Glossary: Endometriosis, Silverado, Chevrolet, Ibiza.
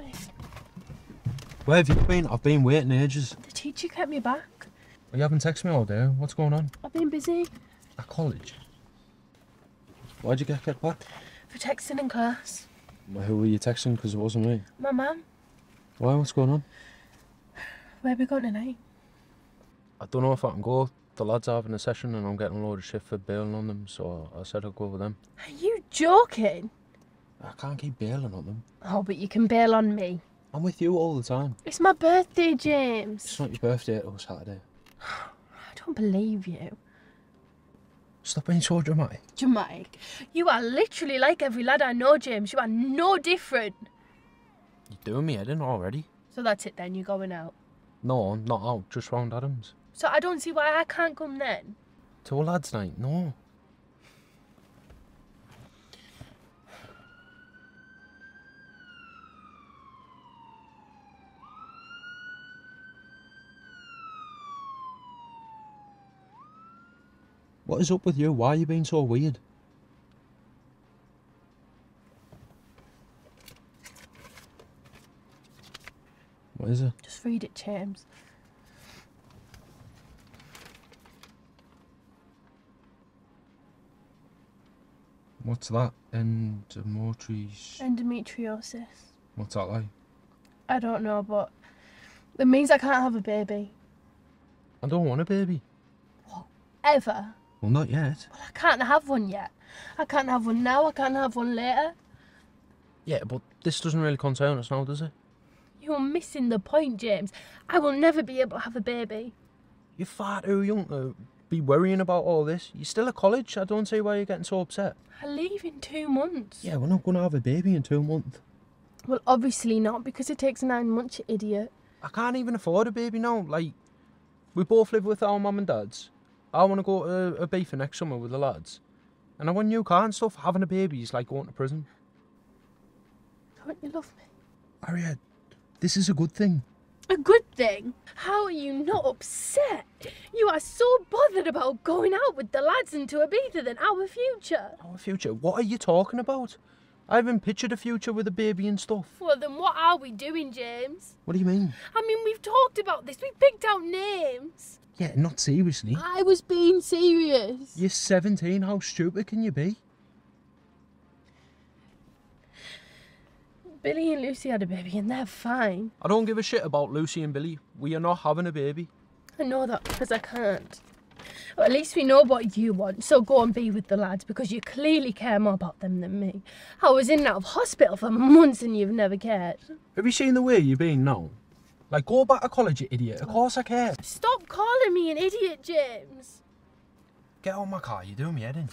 guys? Where have you been? I've been waiting ages. The teacher kept me back. Well, you haven't texted me all day. What's going on? I've been busy. At college? Why'd you get kept back? For texting in class. Well, who were you texting? Because it wasn't me. My mum. Why? What's going on? Where are we going tonight? I don't know if I can go. The lads are having a session and I'm getting a load of shit for bailing on them, so I said I'll go with them. Are you joking? I can't keep bailing on them. Oh, but you can bail on me. I'm with you all the time. It's my birthday, James. It's not your birthday, it's Saturday. I don't believe you. Stop being so dramatic. Dramatic? You are literally like every lad I know, James. You are no different. You're doing me head in already. So that's it then, you're going out? No, I'm not out, just round Adams. So I don't see why I can't come then? To a lad's night, no. What is up with you? Why are you being so weird? What is it? Just read it, James. What's that? Endometriosis. What's that like? I don't know, but it means I can't have a baby. I don't want a baby. What? Ever? Well, not yet. Well, I can't have one yet. I can't have one now, I can't have one later. Yeah, but this doesn't really concern us now, does it? You're missing the point, James. I will never be able to have a baby. You're far too young to be worrying about all this. You're still at college. I don't see why you're getting so upset. I leave in 2 months. Yeah, we're not going to have a baby in 2 months. Well, obviously not, because it takes 9 months, you idiot. I can't even afford a baby now. Like, we both live with our mum and dads. I want to go to a beaver next summer with the lads. And I want a new car and stuff. Having a baby is like going to prison. Don't you love me? Harriet, this is a good thing. A good thing? How are you not upset? You are so bothered about going out with the lads into Ibiza than our future. Our future? What are you talking about? I haven't pictured a future with a baby and stuff. Well, then what are we doing, James? What do you mean? I mean, we've talked about this. We've picked out names. Yeah, not seriously. I was being serious. You're 17. How stupid can you be? Billy and Lucy had a baby and they're fine. I don't give a shit about Lucy and Billy. We are not having a baby. I know that because I can't. Well, at least we know what you want, so go and be with the lads because you clearly care more about them than me. I was in and out of hospital for months and you've never cared. Have you seen the way you've been now? Like, go back to college, you idiot. Of course I care. Stop calling me an idiot, James. Get out of my car, you're doing me head in.